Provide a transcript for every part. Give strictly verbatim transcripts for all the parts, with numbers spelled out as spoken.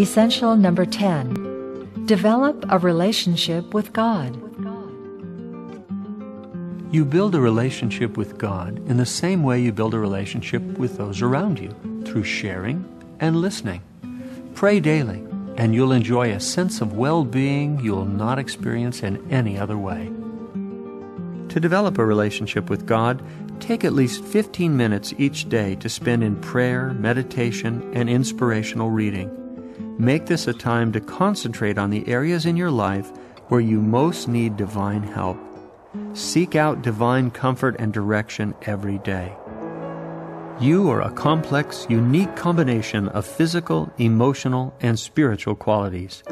Essential number ten. Develop a relationship with God. You build a relationship with God in the same way you build a relationship with those around you, through sharing and listening. Pray daily, and you'll enjoy a sense of well-being you'll not experience in any other way. To develop a relationship with God, take at least fifteen minutes each day to spend in prayer, meditation, and inspirational reading. Make this a time to concentrate on the areas in your life where you most need divine help. Seek out divine comfort and direction every day. You are a complex, unique combination of physical, emotional, and spiritual qualities.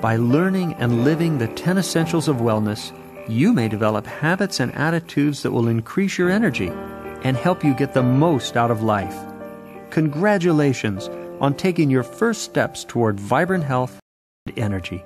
By learning and living the ten essentials of wellness, you may develop habits and attitudes that will increase your energy and help you get the most out of life. Congratulations on taking your first steps toward vibrant health and energy.